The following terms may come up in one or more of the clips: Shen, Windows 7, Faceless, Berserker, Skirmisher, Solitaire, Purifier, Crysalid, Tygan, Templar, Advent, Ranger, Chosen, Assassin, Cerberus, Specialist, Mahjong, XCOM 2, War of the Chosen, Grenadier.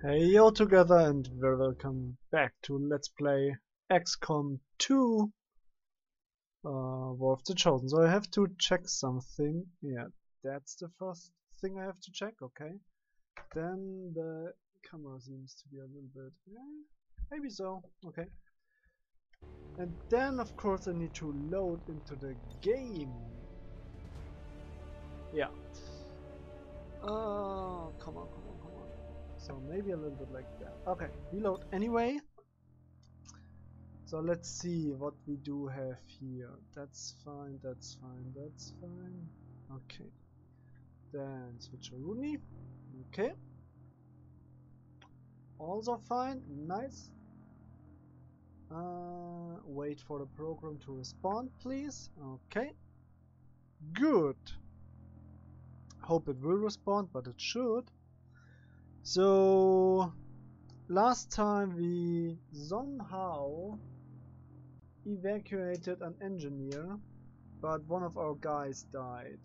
Hey all together and very welcome back to Let's Play XCOM 2 War of the Chosen. So I have to check something. Yeah, that's the first thing I have to check, okay. Then the camera seems to be a little bit... maybe so, okay. And then of course I need to load into the game. Yeah. Oh, come on. So maybe a little bit like that. Okay, reload anyway. So let's see what we do have here. That's fine. Okay. Then switcheroonie. Okay. Also fine, nice. Wait for the program to respond, please. Okay. Good. Hope it will respond, but it should. So last time we somehow evacuated an engineer, but one of our guys died,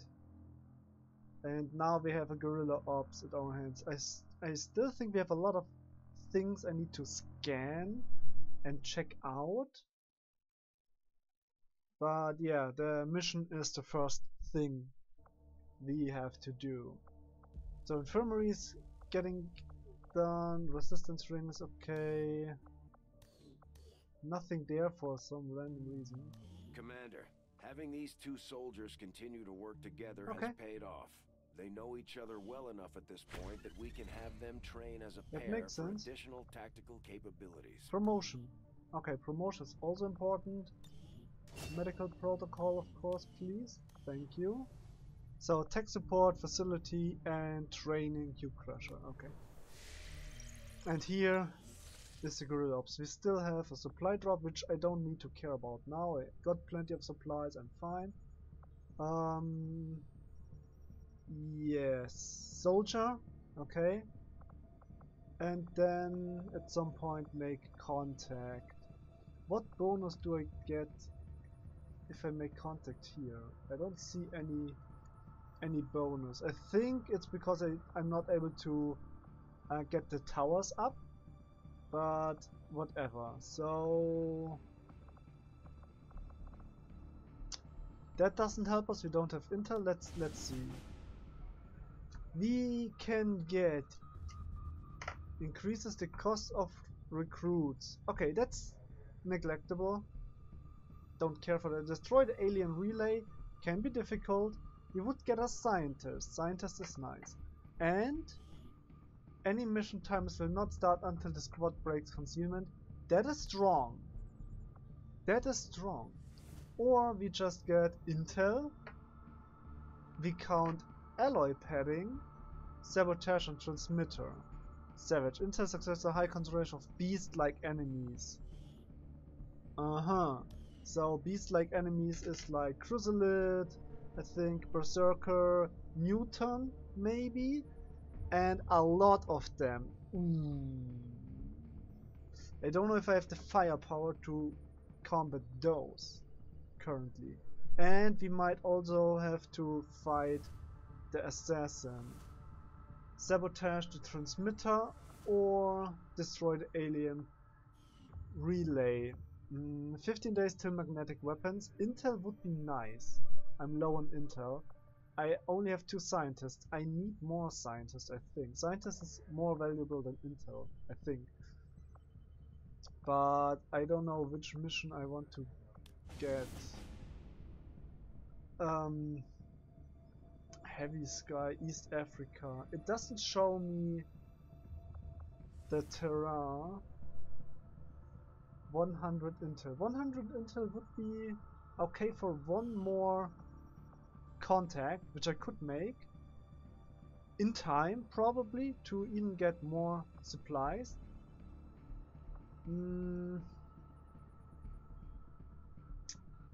and now we have a guerrilla ops at our hands. I still think we have a lot of things I need to scan and check out, but yeah, the mission is the first thing we have to do. So infirmaries getting done, resistance rings, okay. Nothing there for some random reason. Commander, having these two soldiers continue to work together has paid off. They know each other well enough at this point that we can have them train as a pair for additional tactical capabilities. Promotion. Okay, promotion is also important. Medical protocol, of course, please. Thank you. So tech support, facility, and training Crysalid. Okay. And here is the guerrilla ops. We still have a supply drop, which I don't need to care about now. I got plenty of supplies. I'm fine. Yes, soldier. Okay. And then at some point make contact. What bonus do I get if I make contact here? I don't see any bonus. I think it's because I'm not able to get the towers up, but whatever. So that doesn't help us. We don't have intel. Let's see. We can get increases the cost of recruits. Okay, that's neglectable. Don't care for that. Destroy the alien relay can be difficult. You would get a scientist. Scientist is nice. And any mission times will not start until the squad breaks concealment. That is strong. Or we just get intel. We count alloy padding, sabotage and transmitter. Savage. Intel success, a high concentration of beast-like enemies. So beast-like enemies is like Crysalid, I think Berserker, Newton, maybe, and a lot of them. I don't know if I have the firepower to combat those currently. And we might also have to fight the Assassin. Sabotage the transmitter or destroy the alien relay. 15 days till magnetic weapons. Intel would be nice. I'm low on intel. I only have 2 scientists. I need more scientists, I think. Scientists is more valuable than intel, I think. But I don't know which mission I want to get. Heavy Sky, East Africa. It doesn't show me the terrain. 100 intel. 100 intel would be okay for one more contact, which I could make in time probably to even get more supplies.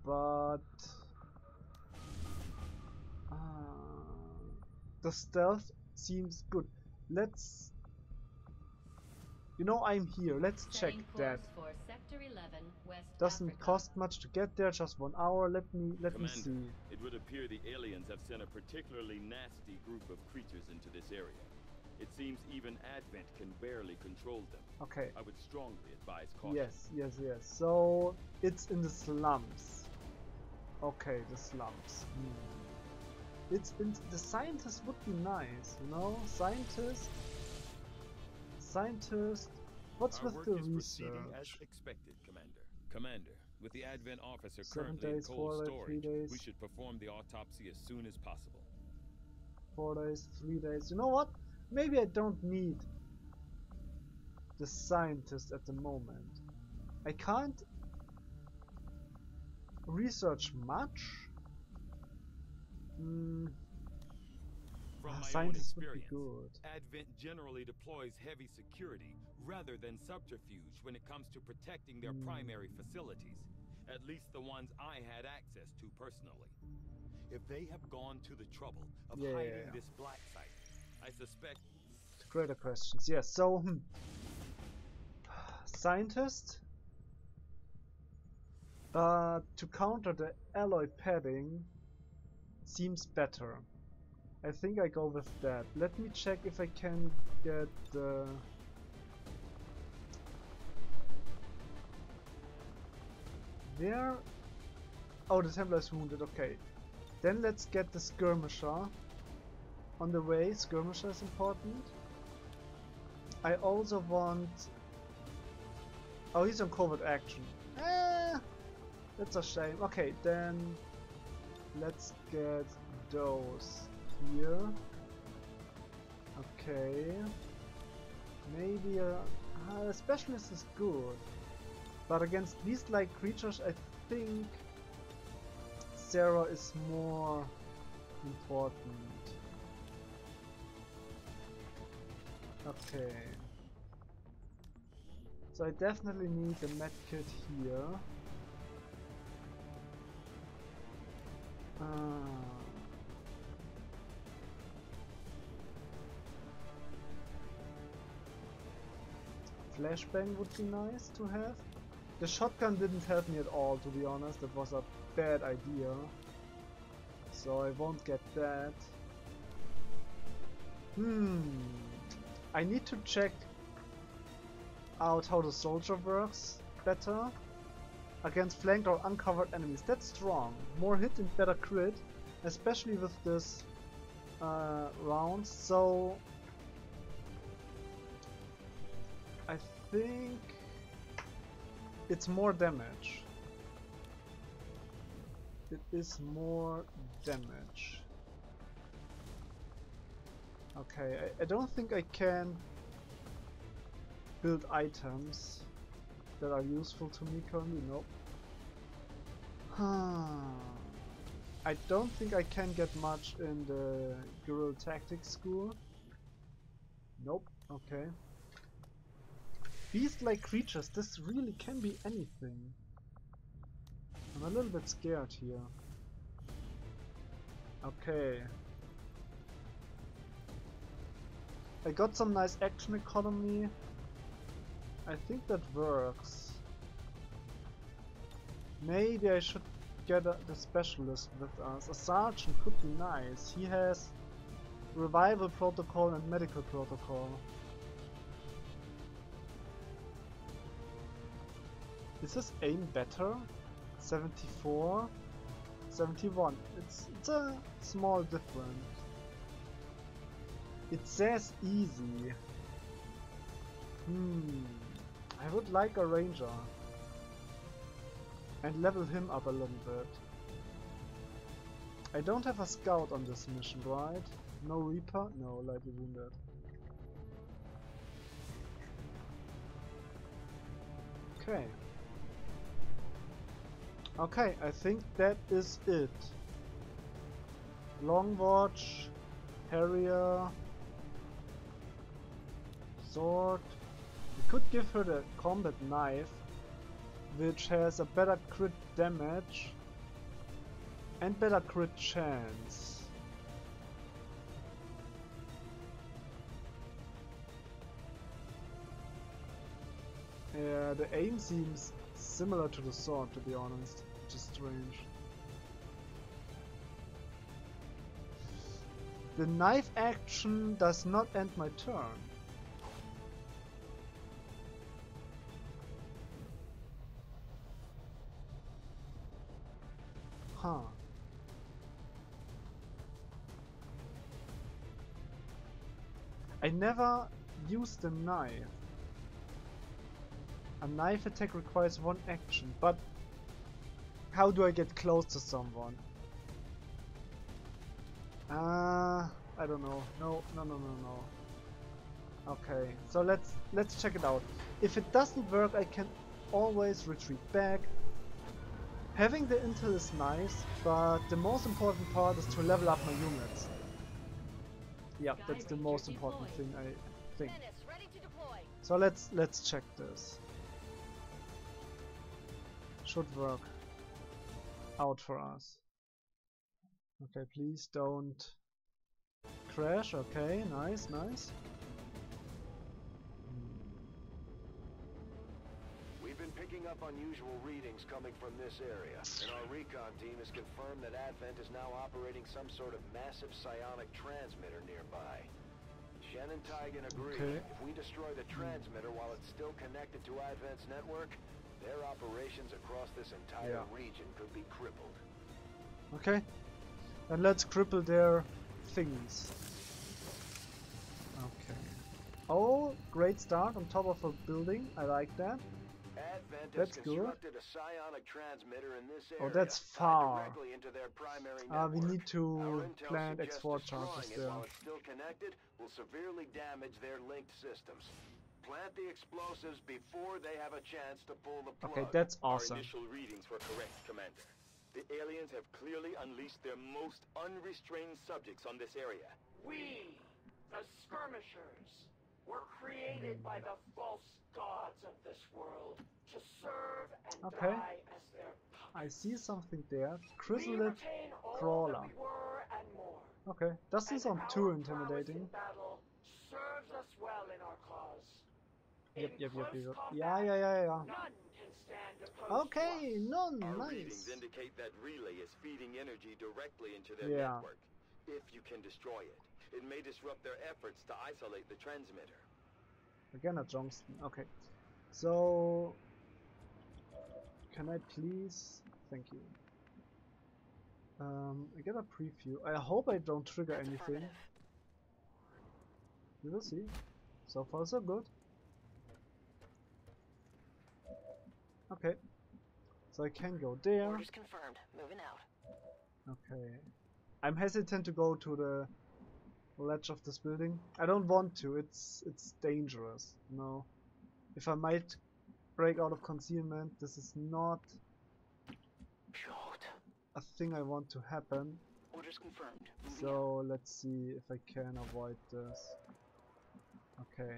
But the stealth seems good. Let's, you know, I'm here. Let's check that. Doesn't cost much to get there, just 1 hour. Let me see. It would appear the aliens have sent a particularly nasty group of creatures into this area. It seems even Advent can barely control them. Okay. I would strongly advise caution. Yes, yes, yes. So it's in the slums. Okay, the slums. Hmm. It's in the scientists would be nice, you know? Scientist. What's with the research? As expected, Commander. With the Advent officer currently in cold storage, we should perform the autopsy as soon as possible. 4 days, 3 days. You know what? Maybe I don't need the scientist at the moment. I can't research much. From my own experience, Advent generally deploys heavy security rather than subterfuge when it comes to protecting their primary facilities, at least the ones I had access to personally. If they have gone to the trouble of hiding this black site, I suspect... Greater questions, yes. So, scientist? To counter the alloy padding seems better. I think I go with that. Let me check if I can get the... There... Oh, the Templar is wounded, okay. Then let's get the Skirmisher. On the way, Skirmisher is important. I also want... Oh, he's on covert action. Ah, that's a shame. Okay, then... Let's get those. Here. Okay. Maybe a specialist is good, but against beast-like creatures, I think Sarah is more important. Okay. So I definitely need a medkit here. Flashbang would be nice to have. The shotgun didn't help me at all, to be honest. That was a bad idea. So I won't get that. I need to check out how the soldier works better. Against flanked or uncovered enemies. That's strong. More hit and better crit. Especially with this round. So... I think it's more damage. It is more damage. Okay, I don't think I can build items that are useful to me currently. Nope. I don't think I can get much in the guerrilla tactics school. Nope. Okay. Beast-like creatures, this really can be anything. I'm a little bit scared here. Okay. I got some nice action economy. I think that works. Maybe I should get the specialist with us. A sergeant could be nice. He has revival protocol and medical protocol. Is this aim better? 74, 71. It's a small difference. It says easy. I would like a ranger. And level him up a little bit. I don't have a scout on this mission, right? No Reaper? No, lightly wounded. Okay. Okay, I think that is it. Longwatch, Harrier, sword. We could give her the combat knife, which has a better crit damage and better crit chance. Yeah, the aim seems similar to the sword, to be honest. Just strange. The knife action does not end my turn. Huh. I never used a knife. A knife attack requires one action, but how do I get close to someone? I don't know. No. Okay, so let's check it out. If it doesn't work, I can always retreat back. Having the intel is nice, but the most important part is to level up my units. Yeah, that's the most important thing, I think. So let's check this. Should work out for us. Okay, please don't crash. Okay, nice. We've been picking up unusual readings coming from this area, and our recon team has confirmed that Advent is now operating some sort of massive psionic transmitter nearby. Shen and Tygan agree. Okay. If we destroy the transmitter while it's still connected to Advent's network, their operations across this entire region could be crippled. Okay. And let's cripple their things. Okay. Oh, great start on top of a building. I like that. Advent has constructed a psionic transmitter in this area. Oh, that's far. We need to plant export charges there. While it's still connected, will severely damage their linked systems. Plant the explosives before they have a chance to pull the plug. Okay, that's awesome. Our initial readings were correct, Commander. The aliens have clearly unleashed their most unrestrained subjects on this area. We, the Skirmishers, were created by the false gods of this world to serve and die as their puppets. I see something there. Crysalid Crawler. We were and more. Okay, doesn't sound too intimidating. Battle serves us well in our cause. Yep. Yeah. Okay, none. Nice. Readings indicate that relay is feeding energy directly into their network. If you can destroy it, it may disrupt their efforts to isolate the transmitter. Again, a Johnston. Okay, so can I please? Thank you. I get a preview. I hope I don't trigger anything. We will see. So far, so good. Okay, so I can go there. Orders confirmed. Moving out. Okay, I'm hesitant to go to the ledge of this building. I don't want to. It's dangerous. No, if I might break out of concealment, this is not a thing I want to happen. Orders confirmed. So let's see if I can avoid this. Okay,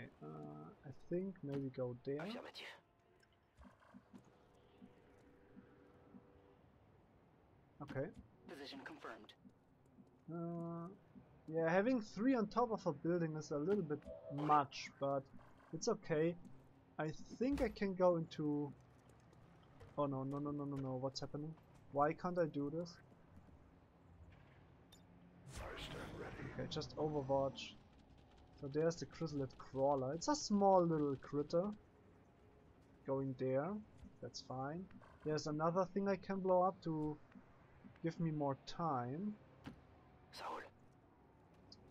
I think maybe go there. Okay. Position confirmed. Yeah, having 3 on top of a building is a little bit much, but it's okay. I think I can go into... Oh no, what's happening? Why can't I do this? Okay, just overwatch. So there's the Crysalid Crawler. It's a small little critter. Going there, that's fine. There's another thing I can blow up to give me more time.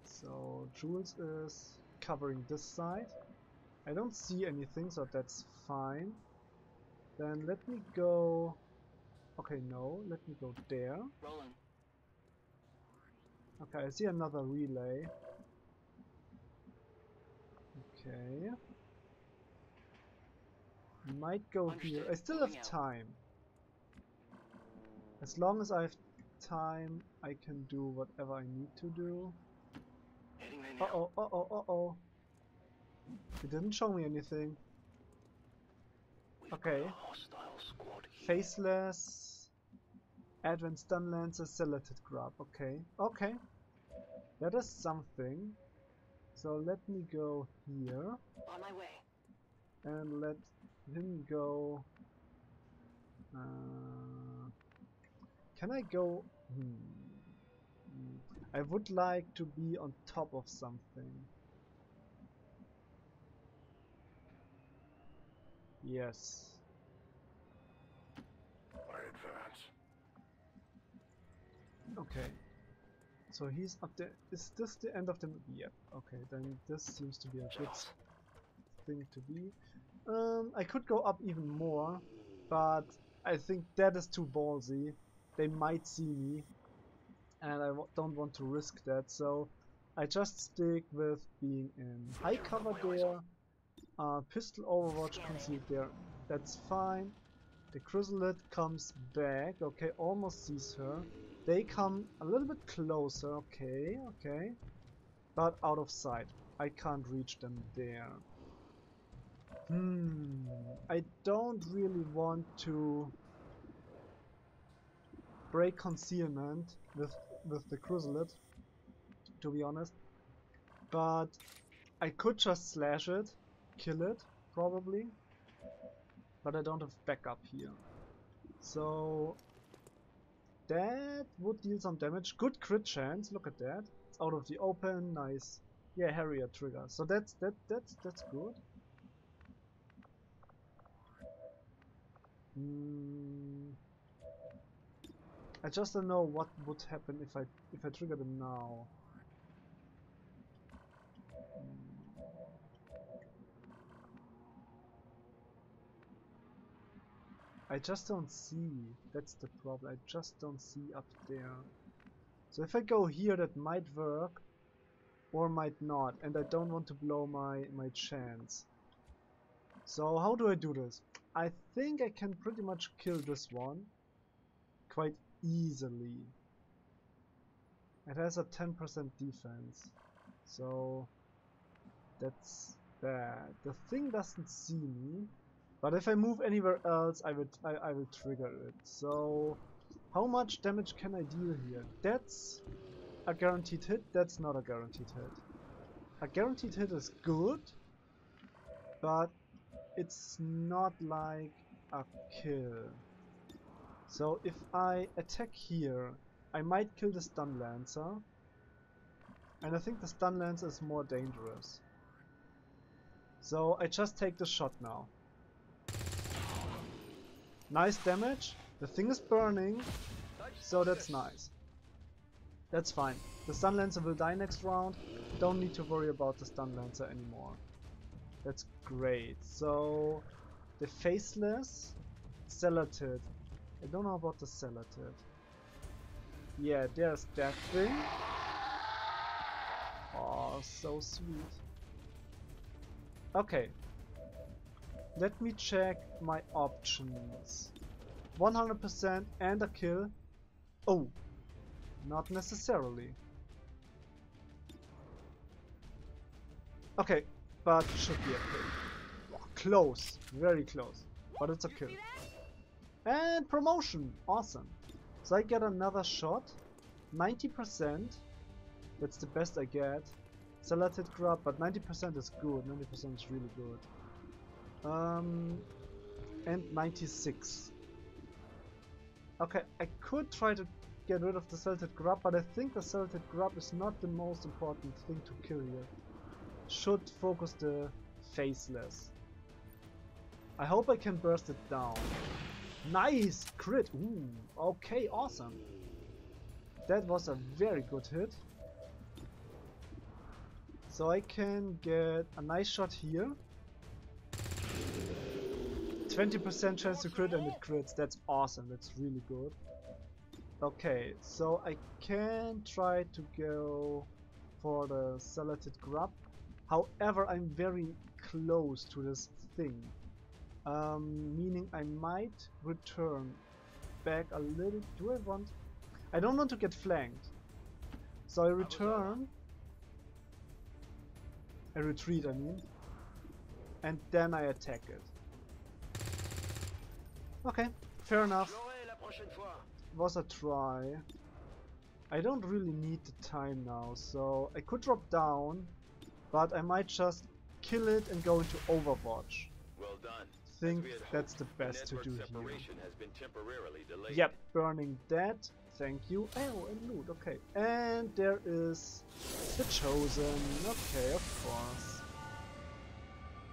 So Jules is covering this side. I don't see anything, so that's fine. Then let me go... Okay, no, let me go there. Rolling. Okay, I see another relay. Okay. Might go here. I still have time. As long as I have time, I can do whatever I need to do. Uh oh. It didn't show me anything. Okay. Faceless. Advanced stun lances, selected grub. Okay. That is something. So let me go here. On my way. And let him go. Can I go? I would like to be on top of something. Yes. I advance. Okay. So he's up there. Is this the end of the map? Yep. Okay, then this seems to be a good thing to be. I could go up even more, but I think that is too ballsy. They might see me, and I don't want to risk that, so I just stick with being in high cover there. Pistol overwatch concealed there. That's fine. The Crysalid comes back. Okay, almost sees her. They come a little bit closer. Okay, okay. But out of sight. I can't reach them there. I don't really want to break concealment with the Crysalid, to be honest. But I could just slash it, kill it, probably. But I don't have backup here. So that would deal some damage. Good crit chance, look at that. It's out of the open, nice. Yeah, Harrier trigger. So that's good. I just don't know what would happen if I trigger them now. I just don't see, that's the problem, I just don't see up there. So if I go here, that might work, or might not, and I don't want to blow my chance. So how do I do this? I think I can pretty much kill this one quite easily. It has a 10% defense, so that's bad. The thing doesn't see me. But if I move anywhere else, I will trigger it. So, how much damage can I deal here? That's a guaranteed hit. That's not a guaranteed hit. A guaranteed hit is good, but it's not like a kill. So if I attack here, I might kill the stun lancer, and I think the stun lancer is more dangerous. So I just take the shot now. Nice damage, the thing is burning, so that's nice. That's fine. The Stun Lancer will die next round, don't need to worry about the Stun Lancer anymore. That's great. So, the Faceless, Cellated. I don't know about the Cellated. Yeah, there's that thing. Oh, so sweet. Okay. Let me check my options. 100% and a kill. Oh, not necessarily. Okay, but should be a kill. Oh, close, very close, but it's a kill. And promotion, awesome. So I get another shot, 90%. That's the best I get. Salated grub, but 90% is good, 90% is really good. And 96. Okay, I could try to get rid of the Salted Grub, but I think the Salted Grub is not the most important thing to kill here. Should focus the Faceless. I hope I can burst it down. Nice! Crit! Ooh, okay, awesome. That was a very good hit. So I can get a nice shot here. 20% chance to crit, and it crits. That's awesome. That's really good. Okay, so I can try to go for the Salated Grub. However, I'm very close to this thing. Meaning I might return back a little. Do I want... I don't want to get flanked. So I return. I retreat, I mean. And then I attack it. Okay, fair enough. Was a try. I don't really need the time now, so I could drop down, but I might just kill it and go into Overwatch. Well done. think that's the best to do here. Yep, burning that. Thank you. Oh, and loot. Okay. And there is the Chosen. Okay, of course.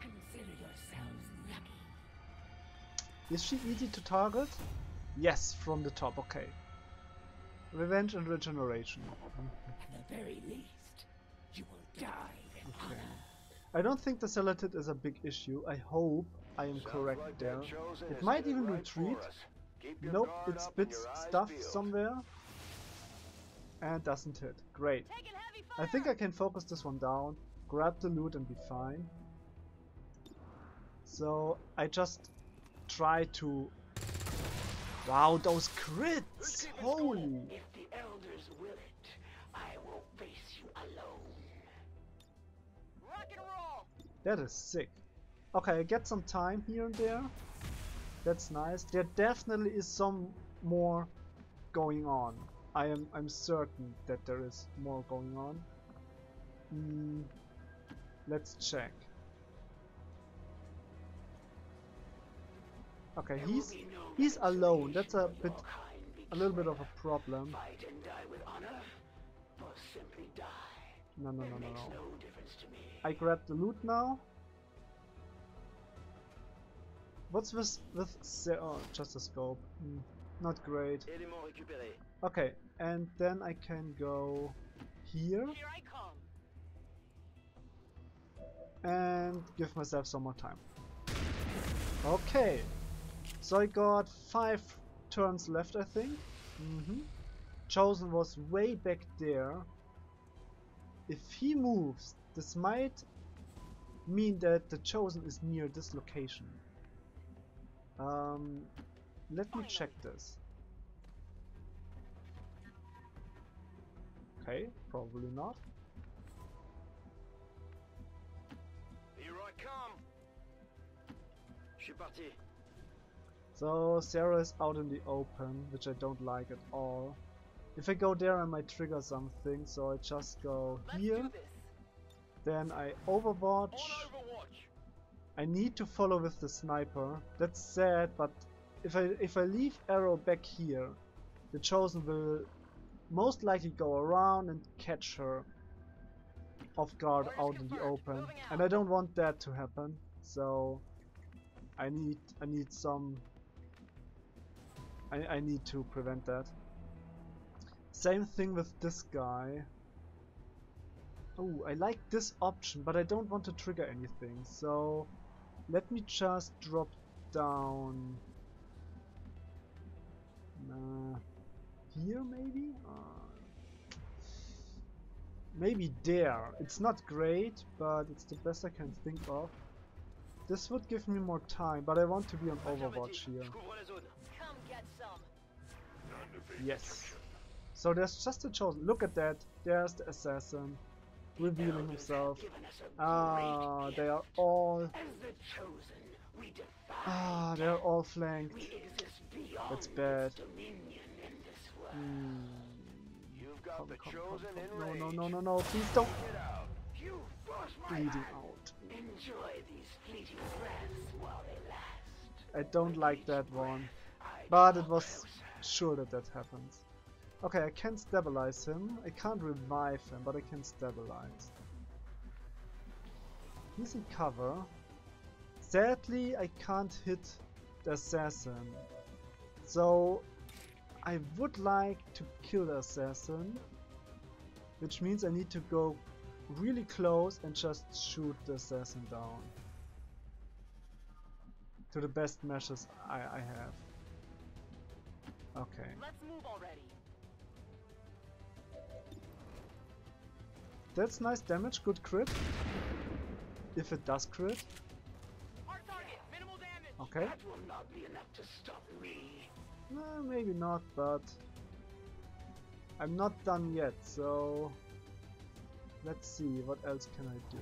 Consider yourselves lucky. Is she easy to target? Yes, from the top. Okay. Revenge and regeneration. At the very least, you will die in honor. Okay. I don't think the Salatid is a big issue. I hope I am correct there. It might even retreat. Nope, it spits stuff somewhere and doesn't hit. Great. I think I can focus this one down, grab the loot and be fine. So I just try to... Wow, those crits! Holy! If the elders will it, I will face you alone. Rock and roll. That is sick. Okay, I get some time here and there. That's nice. There definitely is some more going on. I'm certain that there is more going on. Let's check. Okay, he's alone. That's a little bit of a problem. Fight and die with honor, or simply die. No. I grab the loot now. What's with oh, just a scope. Not great. Okay, and then I can go here and give myself some more time. Okay, so I got 5 turns left, I think. Chosen was way back there. If he moves, this might mean that the Chosen is near this location. Let me check this. Okay, probably not. Here I come. So Sarah is out in the open, which I don't like at all. If I go there I might trigger something, so I just go here, then I overwatch. I need to follow with the sniper. That's sad, but if I leave arrow back here, the Chosen will most likely go around and catch her off guard out in the open, and I don't want that to happen, so I need to prevent that. Same thing with this guy. Oh, I like this option, but I don't want to trigger anything, so let me just drop down here maybe? Maybe there. It's not great, but it's the best I can think of. This would give me more time, but I want to be on Overwatch here. Come get some. Yes. So there's just a Chosen. Look at that. There's the Assassin revealing himself. Ah, they are all. Ah, they are all flanked. That's bad. No, please don't. Bleeding out. I don't like that one, but it was sure that that happens. Okay, I can stabilize him. I can't revive him, but I can stabilize. He's in cover. Sadly, I can't hit the Assassin. So, I would like to kill the Assassin. Which means I need to go really close and just shoot the Assassin down. To the best measures I have. Okay. Let's move already. That's nice damage, good crit. If it does crit. Okay. No, maybe not, but I'm not done yet, so let's see what else can I do.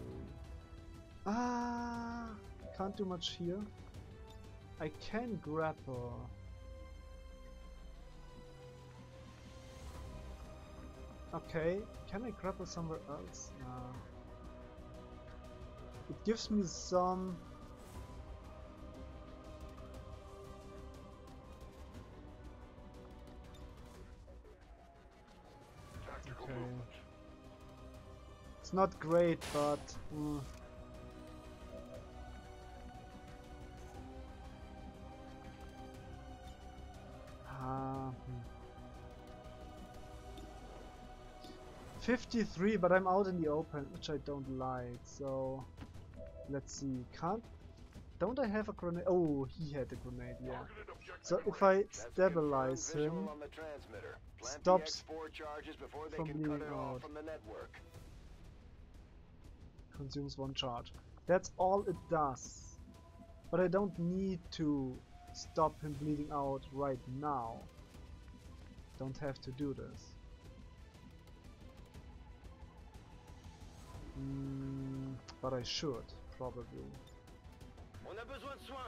Ah, can't do much here. I can grapple. Okay, can I grapple somewhere else? No. It gives me some not great, but... Hmm. 53, but I'm out in the open, which I don't like, so... Let's see, can't... Don't I have a grenade? Oh, he had a grenade, yeah. So if I stabilize him, stops from being out. Consumes one charge. That's all it does. But I don't need to stop him bleeding out right now. Don't have to do this. But I should, probably.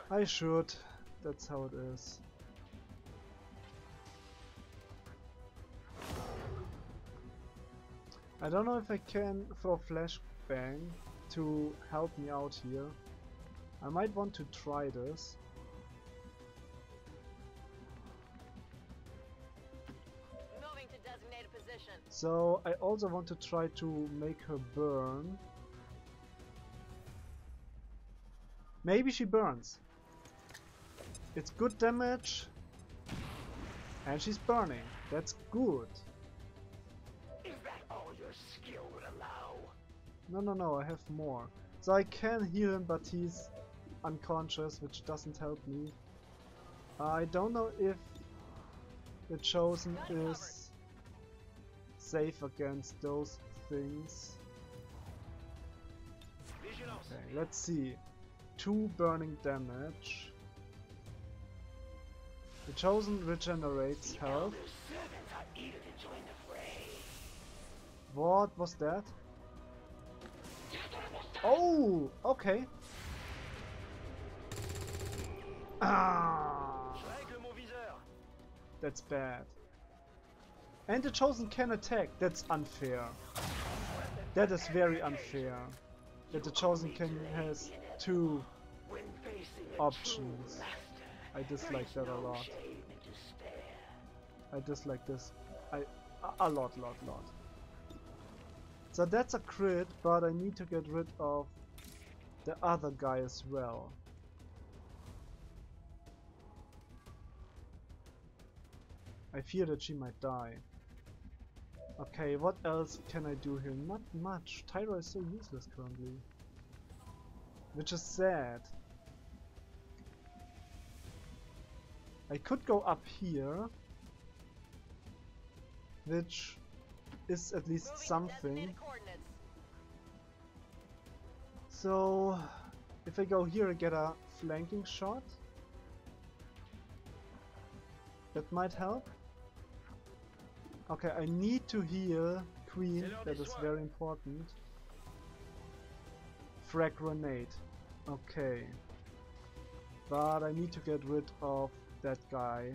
I should. That's how it is. I don't know if I can throw flashbang to help me out here. I might want to try this. Moving to designated position. So I also want to try to make her burn. Maybe she burns. It's good damage. And she's burning. That's good. Is that all your skill would allow? No, I have more. So I can heal him, but he's unconscious, which doesn't help me. I don't know if the Chosen is safe against those things. Okay, let's see. 2 burning damage. The Chosen regenerates health. What was that? Oh, okay. Ah, that's bad. And the Chosen can attack. That's unfair. That is very unfair. That the Chosen has 2 options. I dislike that a lot. I dislike this a lot. So that's a crit, but I need to get rid of the other guy as well. I fear that she might die. Okay, what else can I do here? Not much. Tyra is so useless currently, which is sad. I could go up here, which is at least something. So if I go here, I get a flanking shot. That might help. Okay, I need to heal Queen, that is very important. Frag grenade. Okay. But I need to get rid of that guy.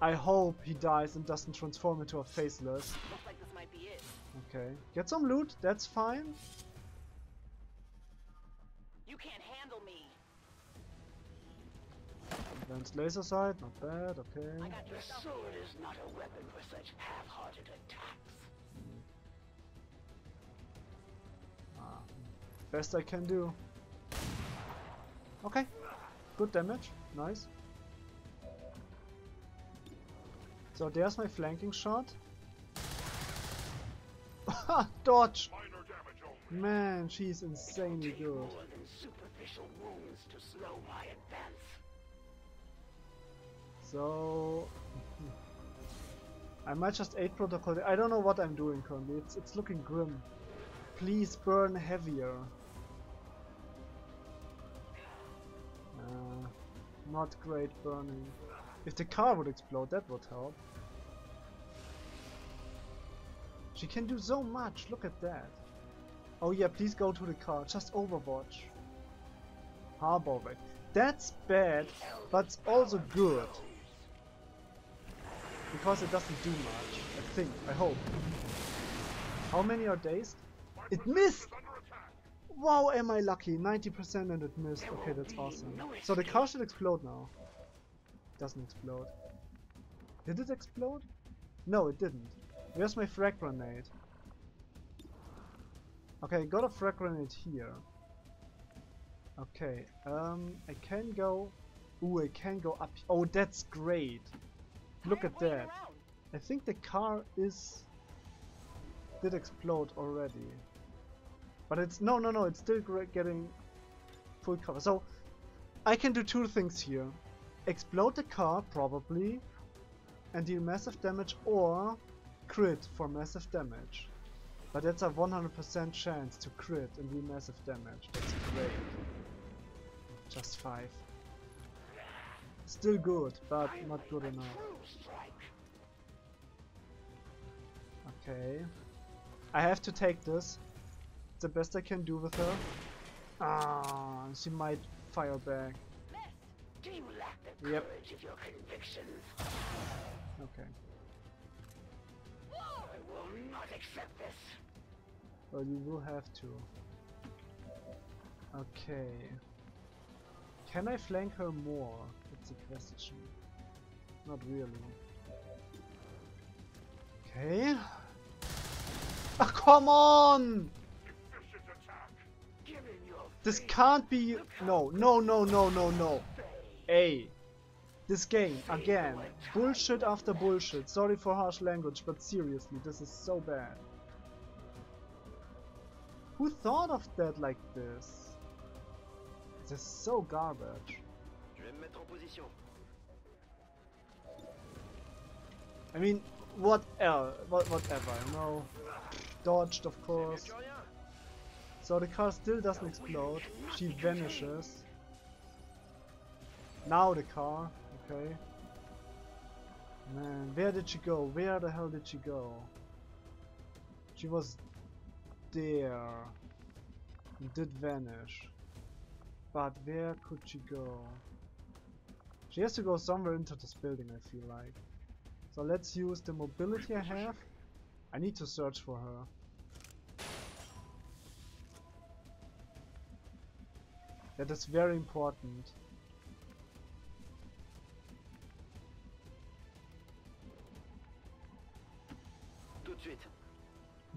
I hope he dies and doesn't transform into a Faceless. Looks like this might be it. Okay. Get some loot, that's fine. You can't handle me. Advanced laser sight, not bad, okay. I got your sword is not a weapon for such half-hearted attacks. Best I can do. Okay. Good damage. Nice. So there's my flanking shot. Ha! Dodge! Man, she's insanely good. So... I might just 8 protocol. I don't know what I'm doing currently. It's looking grim. Please burn heavier. Not great burning. If the car would explode, that would help. She can do so much. Look at that. Oh yeah, please go to the car. Just overwatch. Harbor wreck. That's bad, but it's also good. Because it doesn't do much. I think. I hope. How many are dazed? It missed! Wow, am I lucky. 90% and it missed. Okay, that's awesome. So the car should explode now. Doesn't explode. Did it explode? No, it didn't. Where's my frag grenade? Okay, got a frag grenade here. Okay, I can go... Ooh, I can go up... Oh, that's great! Look at that! I think the car is... did explode already. But it's... no, no, no, it's still getting full cover. So, I can do two things here. Explode the car, probably, and deal massive damage, or crit for massive damage. But that's a 100% chance to crit and deal massive damage. That's great. Just 5. Still good, but not good enough. Okay. I have to take this. It's the best I can do with her. Ah, she might fire back. Yep. Okay. I will not accept this. Well, you will have to. Okay. Can I flank her more? That's the question. Not really. Okay. Oh, come on! This can't be. No, no, no, no, no, no. Hey. This game, again. Bullshit after bullshit. Sorry for harsh language, but seriously, this is so bad. Who thought of that like this? This is so garbage. I mean, whatever, you know. Dodged, of course. So the car still doesn't explode. She vanishes. Now the car. Okay. Man, where did she go? Where the hell did she go? She was there. And did vanish. But where could she go? She has to go somewhere into this building, I feel like. So let's use the mobility I have. I need to search for her. That is very important.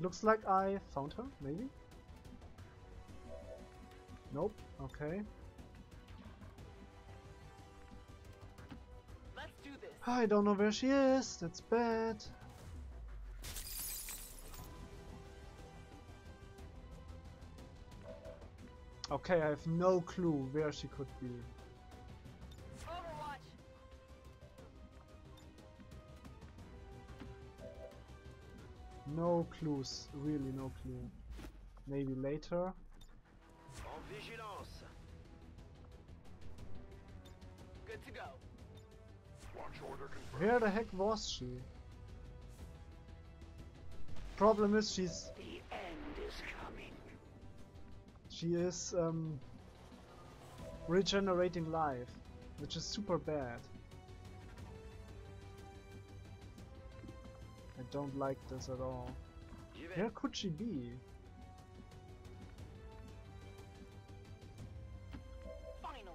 Looks like I found her, maybe? Nope, okay. Let's do this. I don't know where she is, that's bad. Okay, I have no clue where she could be. No clues, really no clue. Maybe later. Good to go. Where the heck was she? Problem is she's... The end is coming. She is regenerating life, which is super bad. I don't like this at all. Where could she be? Finally.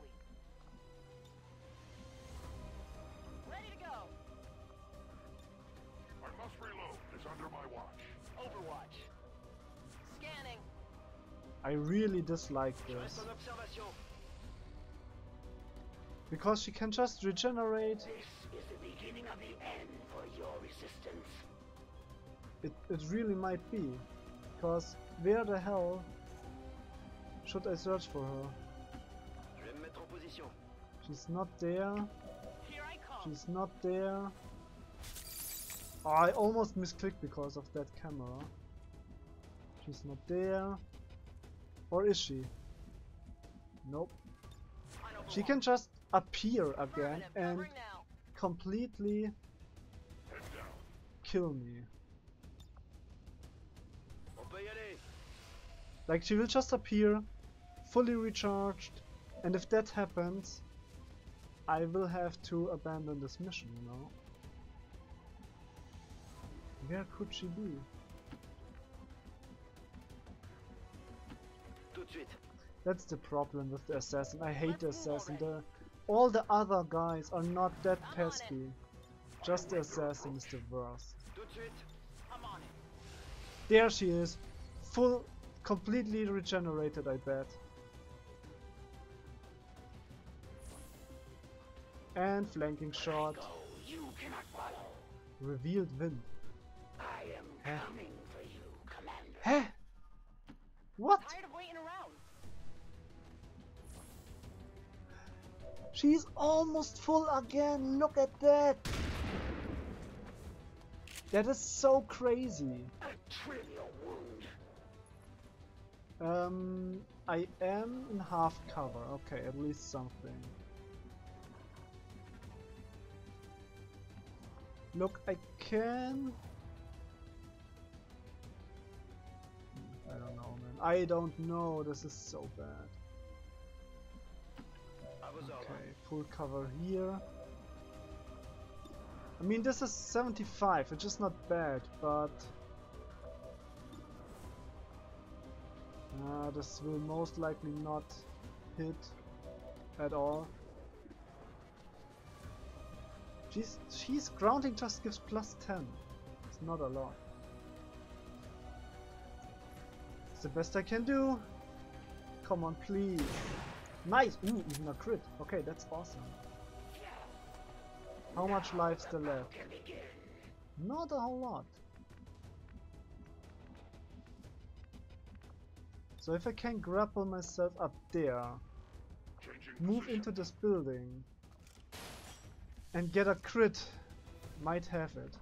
Ready to go. I must reload. It's under my watch. Overwatch. Scanning. I really dislike this. Because she can just regenerate. This is the beginning of the end for your resistance. It really might be, because where the hell should I search for her? She's not there. She's not there. Oh, I almost misclicked because of that camera. She's not there. Or is she? Nope. She can just appear again and completely kill me. Like, she will just appear, fully recharged, and if that happens, I will have to abandon this mission, you know? Where could she be? That's the problem with the Assassin. I hate the Assassin. All the other guys are not that pesky. Just the Assassin is the worst. There she is. Full completely regenerated, I bet. And flanking shot. You cannot follow. Revealed win. I am coming for you, Commander. Huh? What? I'm tired of waiting around. She's almost full again. Look at that. That is so crazy. A trivial wound. I am in half cover. Okay, at least something. Look, I can... I don't know, man. I don't know. This is so bad. Okay, full cover here. I mean, this is 75, which is not bad, but... this will most likely not hit at all. She's grounding just gives +10. It's not a lot. It's the best I can do. Come on, please. Nice! Ooh, even a crit. Okay, that's awesome. How much life still left? Not a whole lot. So if I can grapple myself up there, move into this building, and get a crit, might have it.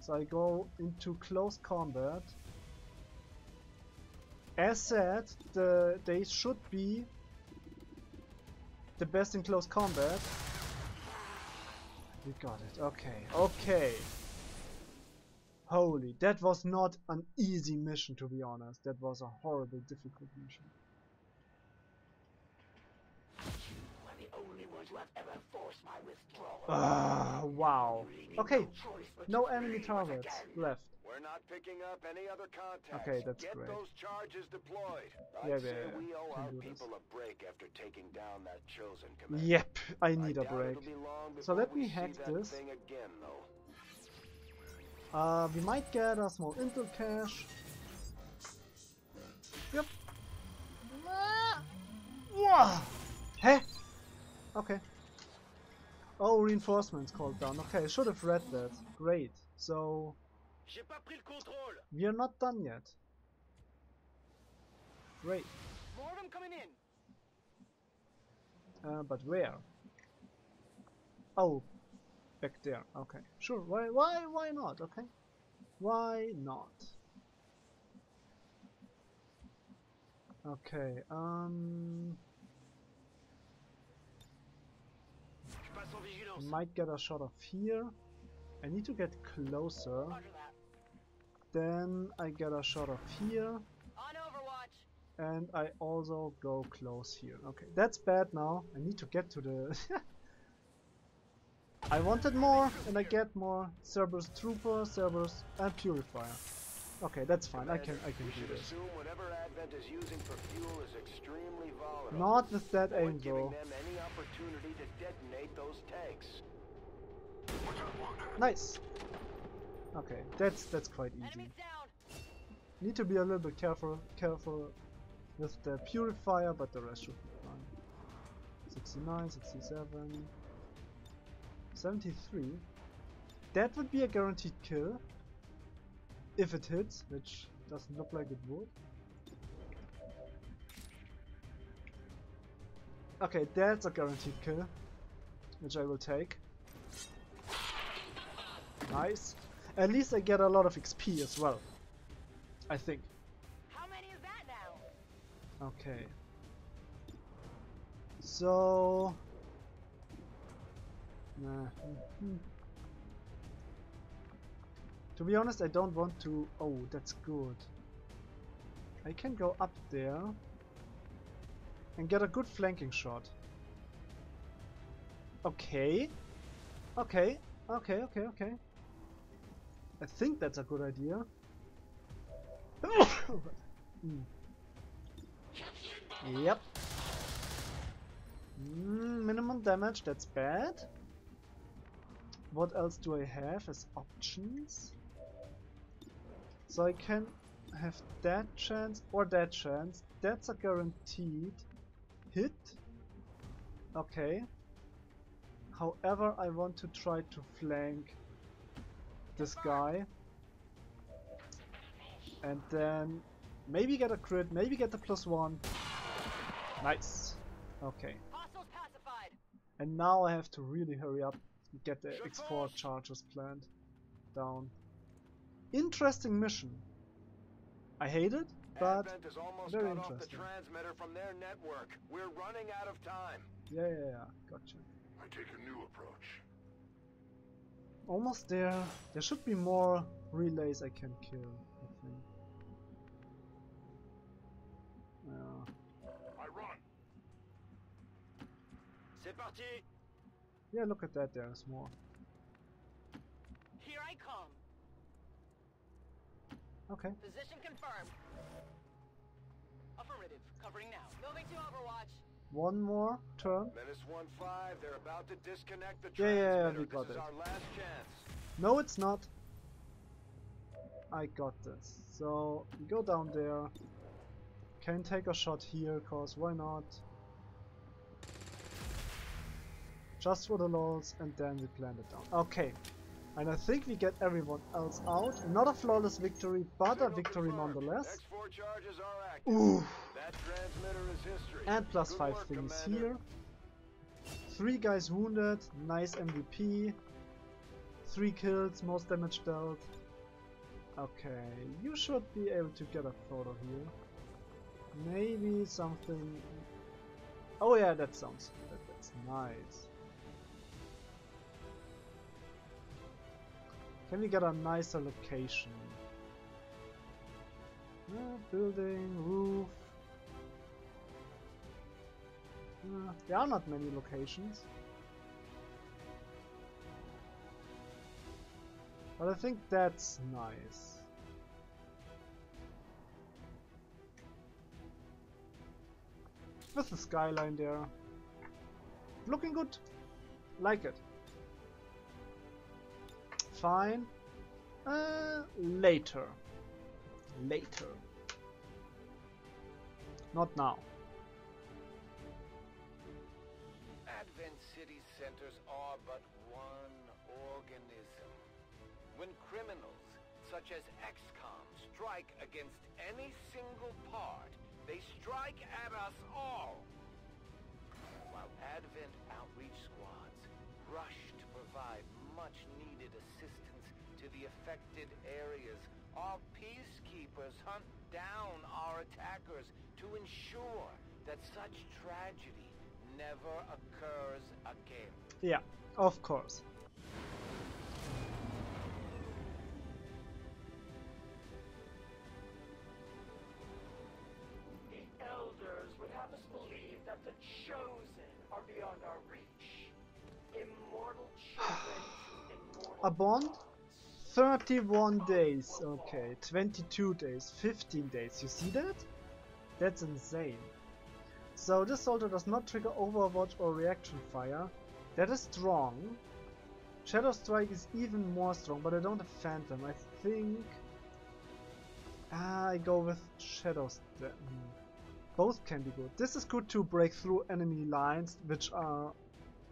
So I go into close combat. As said, they should be the best in close combat. We got it. Okay, okay. Holy, that was not an easy mission, to be honest. That was a horrible, difficult mission. Wow. Okay, no enemy targets left. We're not picking up any other contacts. Okay, that's great. Get those charges deployed. I'd say we owe our people a break after taking down that Chosen, Commander. Yep, I need a break. So let me hack this. We might get a small intel cache. Yep. Wow. Huh? Okay. Oh, reinforcements called down. Okay, I should have read that. Great. So... we are not done yet. Great. More of them coming in. But where? Oh, back there. Okay, sure. Why not? Okay, why not? Okay. I might get a shot off here. I need to get closer. Then I get a shot off here. On Overwatch. And I also go close here. Okay, that's bad now. I need to get to the... I wanted more and I get more. Cerberus Trooper, Cerberus and Purifier. Okay, that's fine. I can do this. Advent is using for fuel is extremely volatile. Not with that aim though. Nice. Okay, that's quite easy. Need to be a little bit careful with the Purifier, but the rest should be fine. 69, 67, 73. That would be a guaranteed kill if it hits, which doesn't look like it would. Okay, that's a guaranteed kill, which I will take. Nice. At least I get a lot of XP as well, I think. How many is that now? Okay. So... to be honest, I don't want to... oh, that's good. I can go up there and get a good flanking shot. Okay. Okay. Okay, okay, okay. I think that's a good idea. Mm. Yep. Minimum damage, that's bad. What else do I have as options? So I can have that chance or that chance. That's a guaranteed hit. Okay. However, I want to try to flank this guy. And then maybe get a crit, maybe get the +1. Nice. Okay. And now I have to really hurry up and get the X4 charges planned down. Interesting mission. I hate it, but Advent is almost very cut off the transmitter from their network. We're running out of time. Yeah. Gotcha. I take a new approach. Almost there. There should be more relays I can kill, I think. Yeah. I run. C'est parti. Yeah, look at that. There's more. Here I come. Okay. Position confirmed. Affirmative. Covering now. Moving to Overwatch. One more turn. Menace 1-5. They're about to disconnect the transmitter. We got it. Our last chance. No, it's not. I got this. So we go down there. Can take a shot here, cause why not? Just for the lols, and then we plant it down. Okay. And I think we get everyone else out. Not a flawless victory, but a victory nonetheless. Ooh. And +5 things here. 3 guys wounded, nice MVP. 3 kills, most damage dealt. Okay, you should be able to get a photo here. Maybe something... Oh yeah, that sounds good. That's nice. Can we get a nicer location? Yeah, building, roof. Yeah, there are not many locations. But I think that's nice. With the skyline there. Looking good. Like it. Fine. Later. Later. Not now. Advent City centers are but one organism. When criminals, such as XCOM, strike against any single part, they strike at us all. While Advent outreach squads rush to provide much needed assistance to the affected areas, our peacekeepers hunt down our attackers to ensure that such tragedy never occurs again. Yeah, of course. The elders would have us believe that the Chosen are beyond our reach. Immortal children to immortal. A bond? 31 days. Okay, 22 days, 15 days. You see that? That's insane. So this soldier does not trigger Overwatch or reaction fire. That is strong. Shadow Strike is even more strong, but I don't have Phantom. I think I go with Shadow Strike. Both can be good. This is good to break through enemy lines, which are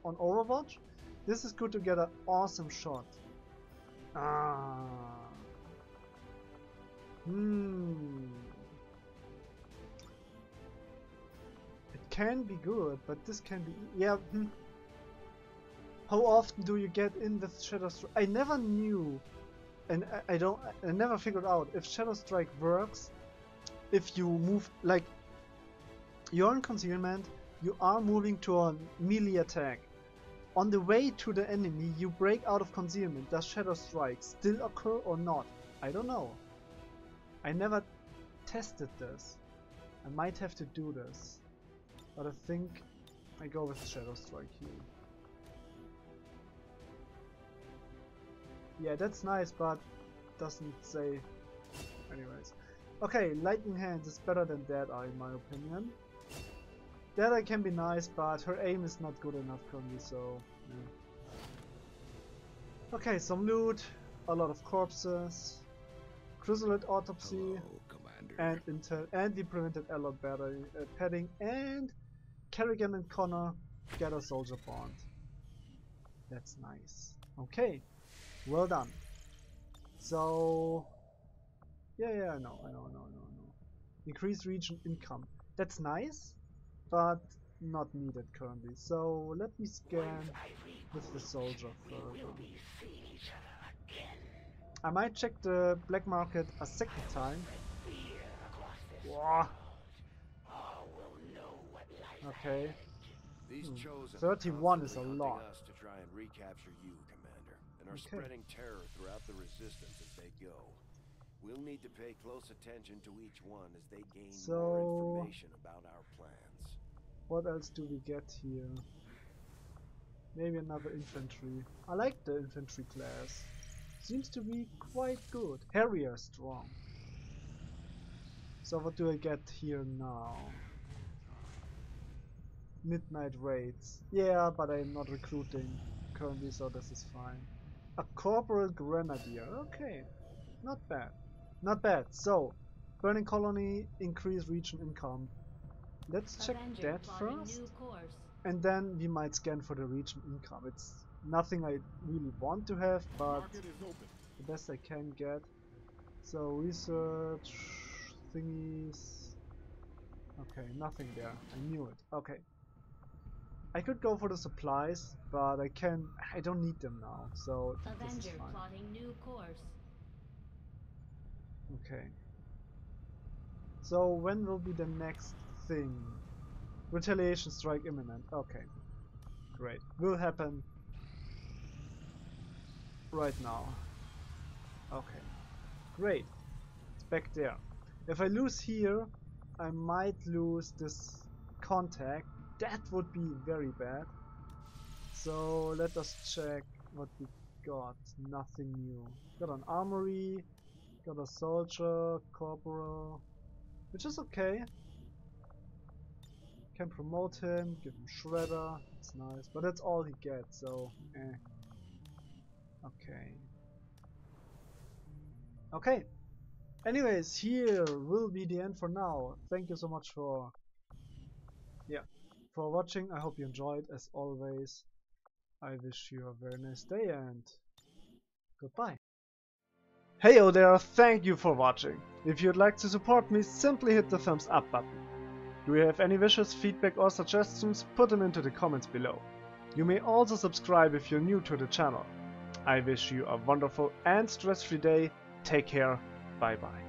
on Overwatch. This is good to get an awesome shot. Ah. It can be good, but this can be... Yeah. How often do you get in with Shadow Strike? I never knew, and I never figured out if Shadow Strike works if you move, like, you're in concealment, you are moving to a melee attack. On the way to the enemy, you break out of concealment. Does Shadow Strike still occur or not? I don't know. I never tested this. I might have to do this. But I think I go with Shadow Strike here. Yeah, that's nice, but doesn't say... Anyways. Okay, Lightning Hand is better than Dead Eye in my opinion. That I can be nice, but her aim is not good enough currently, so... Yeah. Okay, some loot, a lot of corpses, Crysalid autopsy. Hello, and intel, and we prevented Ella padding, and Kerrigan and Connor get a soldier bond. That's nice. Okay, well done. So yeah, I know. Increase region income. That's nice, but not needed currently. So let me scan with the soldier further. I might check the black market a second time. Wow. Okay. 31 is a lot. To try and recapture you, Commander, and are spreading terror throughout the resistance as they go. We'll need to pay close attention to each one as they gain more information about our plans. What else do we get here? Maybe another infantry. I like the infantry class. Seems to be quite good. Harrier strong. So what do I get here now? Midnight raids. Yeah, but I'm not recruiting currently, so this is fine. A corporal grenadier. Okay, not bad. Not bad. So, burning colony, increase region income. Let's check that first, and then we might scan for the region income. It's nothing I really want to have, but the best I can get. So research thingies. Okay, nothing there. I knew it. Okay. I could go for the supplies, but I don't need them now, so this is fine. Plotting new course. Okay. So when will be the next thing? Retaliation strike imminent. Okay. Great. Will happen right now. Okay. Great. It's back there. If I lose here, I might lose this contact. That would be very bad. So let us check what we got. Nothing new. Got an armory, got a soldier, corporal, which is okay. Can promote him, give him shredder. It's nice, but that's all he gets. So okay. Anyways, here will be the end for now. Thank you so much for watching. I hope you enjoyed. As always, I wish you a very nice day and goodbye. Heyo there, thank you for watching. If you'd like to support me, simply hit the thumbs up button. Do you have any wishes, feedback or suggestions, put them into the comments below. You may also subscribe if you're new to the channel. I wish you a wonderful and stress-free day. Take care, bye bye.